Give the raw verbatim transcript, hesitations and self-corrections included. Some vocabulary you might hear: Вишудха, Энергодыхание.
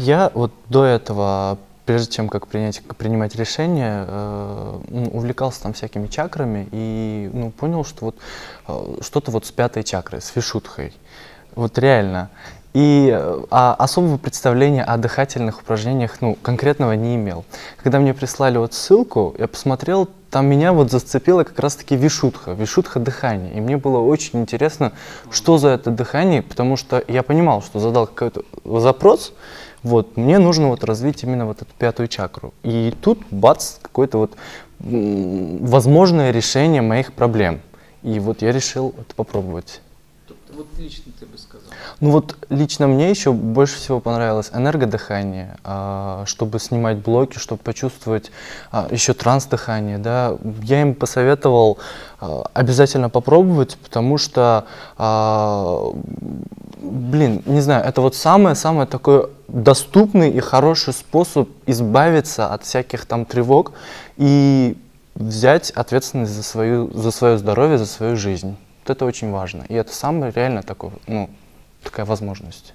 Я вот до этого, прежде чем как принять, как принимать решение, э, увлекался там всякими чакрами и ну, понял, что вот э, что-то вот с пятой чакрой, с вишудхой, вот реально. И а, особого представления о дыхательных упражнениях, ну, конкретного не имел. Когда мне прислали вот ссылку, я посмотрел, там меня вот зацепила как раз-таки вишудха, вишудха дыхание. И мне было очень интересно, что за это дыхание, потому что я понимал, что задал какой-то запрос, вот, мне нужно вот развить именно вот эту пятую чакру. И тут, бац, какое-то вот возможное решение моих проблем. И вот я решил это попробовать. Вот лично ты бы сказал? Ну вот лично мне еще больше всего понравилось энергодыхание, чтобы снимать блоки, чтобы почувствовать еще транс-дыхание. Да. Я им посоветовал обязательно попробовать, потому что, блин, не знаю, это вот самое-самое такое доступный и хороший способ избавиться от всяких там тревог и взять ответственность за свою, за свое здоровье, за свою жизнь. Это очень важно, и это самая реально такой, ну, такая возможность.